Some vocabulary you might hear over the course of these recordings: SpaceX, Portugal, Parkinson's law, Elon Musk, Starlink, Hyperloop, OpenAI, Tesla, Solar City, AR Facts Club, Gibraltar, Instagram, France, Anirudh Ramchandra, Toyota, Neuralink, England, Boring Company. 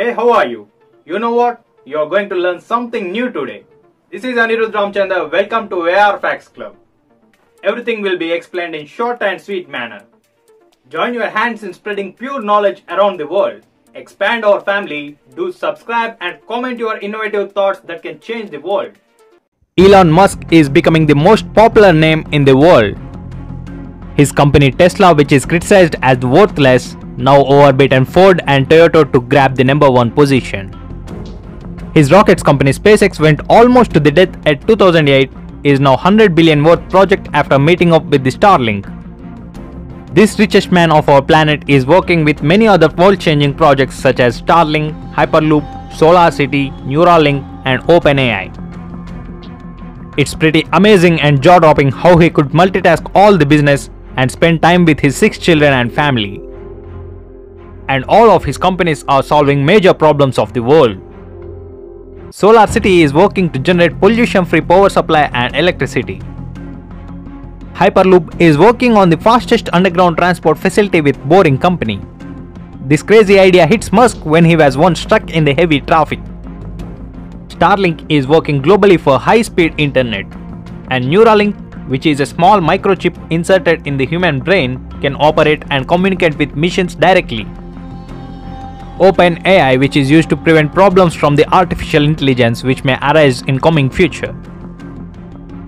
Hey, how are you? You know what? You are going to learn something new today. This is Anirudh Ramchandra. Welcome to AR Facts Club. Everything will be explained in short and sweet manner. Join your hands in spreading pure knowledge around the world. Expand our family. Do subscribe and comment your innovative thoughts that can change the world. Elon Musk is becoming the most popular name in the world. His company Tesla, which is criticized as worthless, now overbeaten Ford and Toyota to grab the #1 position. His rockets company SpaceX went almost to the death at 2008, is now $100 billion worth project after meeting up with the Starlink. This richest man of our planet is working with many other world-changing projects such as Starlink, Hyperloop, Solar City, Neuralink and OpenAI. It's pretty amazing and jaw-dropping how he could multitask all the business and spend time with his 6 children and family. And all of his companies are solving major problems of the world. Solar City is working to generate pollution-free power supply and electricity. Hyperloop is working on the fastest underground transport facility with Boring Company. This crazy idea hits Musk when he was once stuck in the heavy traffic. Starlink is working globally for high-speed internet. And Neuralink, which is a small microchip inserted in the human brain, can operate and communicate with machines directly. OpenAI, which is used to prevent problems from the artificial intelligence which may arise in coming future.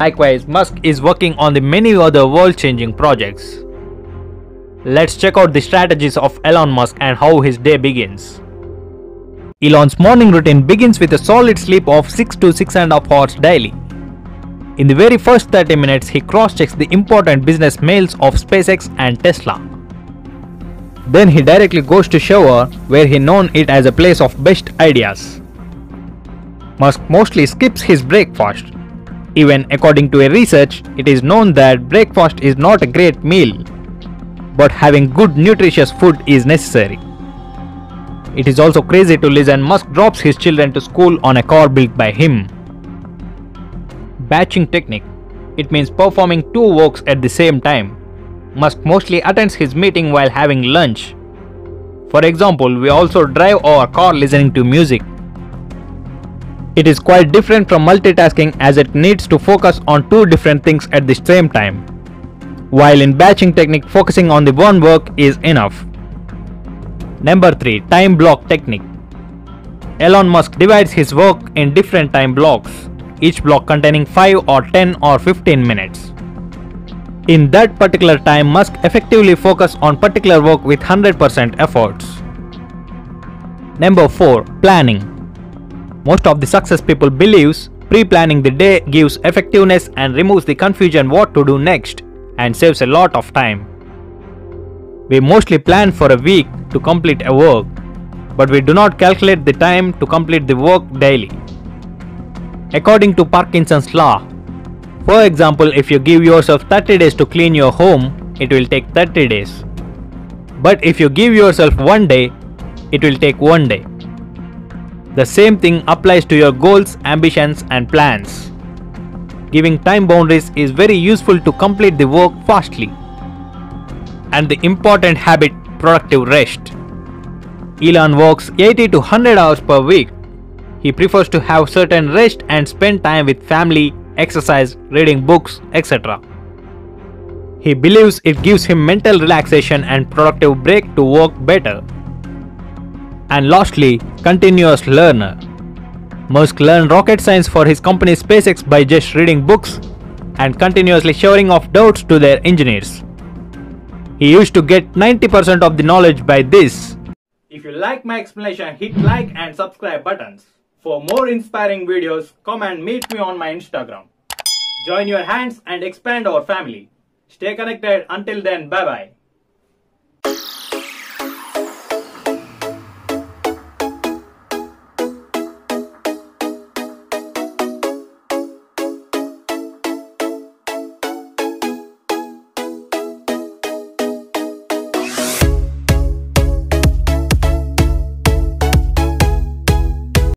Likewise, Musk is working on the many other world-changing projects. Let's check out the strategies of Elon Musk and how his day begins. Elon's morning routine begins with a solid sleep of 6 to 6.5 hours daily. In the very first 30 minutes, he cross-checks the important business mails of SpaceX and Tesla. Then he directly goes to shower, where he known it as a place of best ideas. Musk mostly skips his breakfast. Even according to a research, it is known that breakfast is not a great meal, but having good nutritious food is necessary. It is also crazy to listen Musk drops his children to school on a car built by him. Batching technique. It means performing two works at the same time. Musk mostly attends his meeting while having lunch. For example, we also drive our car listening to music. It is quite different from multitasking as it needs to focus on two different things at the same time. While in batching technique, focusing on the one work is enough. Number 3. Time block technique. Elon Musk divides his work in different time blocks, each block containing 5 or 10 or 15 minutes. In that particular time, Musk effectively focuses on particular work with 100% efforts. Number 4. Planning. Most of the success people believes pre-planning the day gives effectiveness and removes the confusion what to do next and saves a lot of time. We mostly plan for a week to complete a work, but we do not calculate the time to complete the work daily. According to Parkinson's law, for example, if you give yourself 30 days to clean your home, it will take 30 days. But if you give yourself one day, it will take one day. The same thing applies to your goals, ambitions, and plans. Giving time boundaries is very useful to complete the work fastly. And the important habit, productive rest. Elon works 80 to 100 hours per week. He prefers to have certain rest and spend time with family, exercise, reading books, etc. He believes it gives him mental relaxation and productive break to work better. And lastly, continuous learner. Musk learned rocket science for his company SpaceX by just reading books and continuously showering off doubts to their engineers. He used to get 90% of the knowledge by this. If you like my explanation, hit like and subscribe buttons. For more inspiring videos, come and meet me on my Instagram. Join your hands and expand our family. Stay connected. Until then, bye-bye.